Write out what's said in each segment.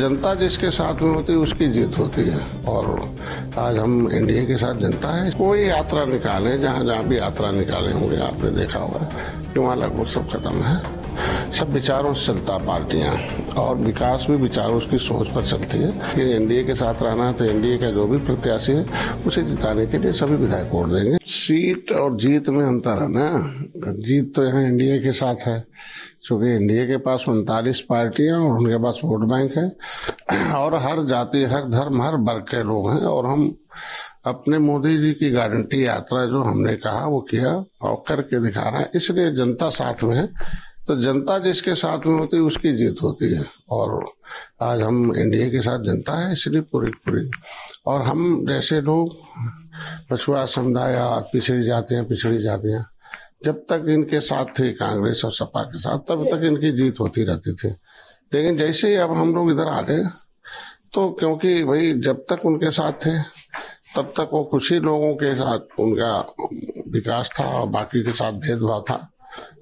जनता जिसके साथ में होती है उसकी जीत होती है। और आज हम एनडीए के साथ जनता है। कोई यात्रा निकाले, जहाँ जहाँ भी यात्रा निकाले होंगे आपने देखा होगा कि वहाँ लगभग सब खत्म है, सब विचारों से चलता पार्टियाँ, और विकास भी विचारों की सोच पर चलती है कि एनडीए के साथ रहना है तो एनडीए का जो भी प्रत्याशी है उसे जिताने के लिए सभी विधायक वोट देंगे। सीट और जीत में अंतर है ना, जीत तो यहाँ एनडीए के साथ है क्योंकि एनडीए के पास 39 पार्टियां और उनके पास वोट बैंक है और हर जाति हर धर्म हर वर्ग के लोग हैं। और हम अपने मोदी जी की गारंटी यात्रा जो हमने कहा वो किया और करके दिखा रहा है, इसलिए जनता साथ में है। तो जनता जिसके साथ में होती है उसकी जीत होती है। और आज हम एनडीए के साथ जनता है, इसलिए पूरी और हम जैसे लोग पछुआ समुदाय पिछड़ी जातियाँ जब तक इनके साथ थे कांग्रेस और सपा के साथ तब तक इनकी जीत होती रहती थी। लेकिन जैसे ही अब हम लोग इधर आ गए तो क्योंकि भाई जब तक उनके साथ थे तब तक वो कुछ ही लोगों के साथ उनका विकास था और बाकी के साथ भेदभाव था।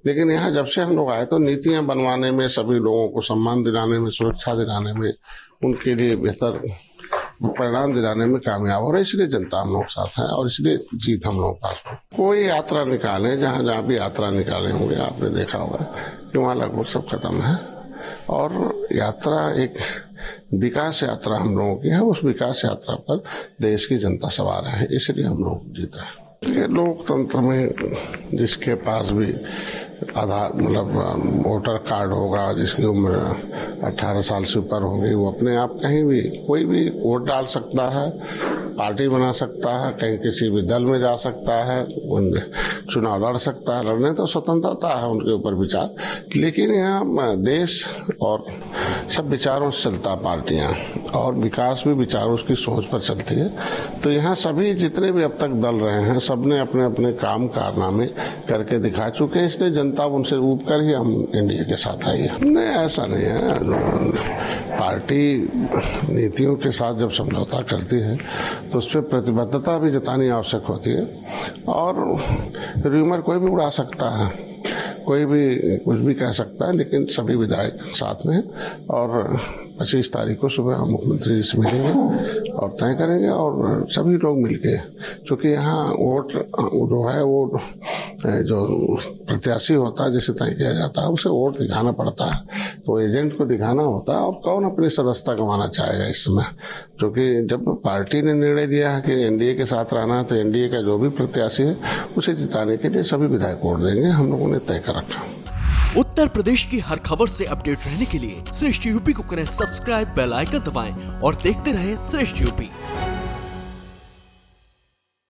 लेकिन यहाँ जब से हम लोग आए तो नीतियाँ बनवाने में, सभी लोगों को सम्मान दिलाने में, सुरक्षा दिलाने में, उनके लिए बेहतर परिणाम दिलाने में कामयाब हो रहा है, इसलिए जनता हम लोग साथ है और इसलिए जीत हम लोग पास हो। कोई यात्रा निकाले, जहाँ जहाँ भी यात्रा निकाले होंगे आपने देखा होगा कि वहाँ लगभग सब खत्म है। और यात्रा एक विकास यात्रा हम लोगों की है, उस विकास यात्रा पर देश की जनता सवार है, इसलिए हम लोग जीत रहे हैं। ये लोकतंत्र में जिसके पास भी आधार मतलब वोटर कार्ड होगा, जिसकी उम्र 18 साल से ऊपर होगी, वो अपने आप कहीं भी कोई भी वोट डाल सकता है, पार्टी बना सकता है, कहीं किसी भी दल में जा सकता है, चुनाव लड़ सकता है। लड़ने तो स्वतंत्रता है उनके ऊपर विचार, लेकिन यहाँ देश और सब विचारों से चलता पार्टियाँ और विकास भी विचारों की सोच पर चलती है। तो यहाँ सभी जितने भी अब तक दल रहे हैं सबने अपने अपने काम कारनामे करके दिखा चुके हैं, इसलिए जनता उनसे ऊब कर ही हम एनडीए के साथ आई है। नहीं, ऐसा नहीं है। पार्टी नीतियों के साथ जब समझौता करती है तो उस पर प्रतिबद्धता भी जतानी आवश्यक होती है। और र्यूमर कोई भी उड़ा सकता है, कोई भी कुछ भी कह सकता है, लेकिन सभी विधायक साथ में। और 25 तारीख को सुबह हम मुख्यमंत्री जी से मिलेंगे और तय करेंगे और सभी लोग मिलके, क्योंकि यहाँ वोट जो है वो जो प्रत्याशी होता है जिसे तय किया जाता है उसे वोट दिखाना पड़ता है, तो एजेंट को दिखाना होता है। और कौन अपनी सदस्यता गंवाना चाहेगा इस समय, क्योंकि जब पार्टी ने निर्णय लिया है कि एनडीए के साथ रहना है तो एनडीए का जो भी प्रत्याशी है उसे जिताने के लिए सभी विधायक वोट देंगे, हम लोगों ने तय कर रखा। उत्तर प्रदेश की हर खबर से अपडेट रहने के लिए श्रेष्ठ यूपी को करें सब्सक्राइब, बेल आइकन दबाएं और देखते रहें श्रेष्ठ यूपी।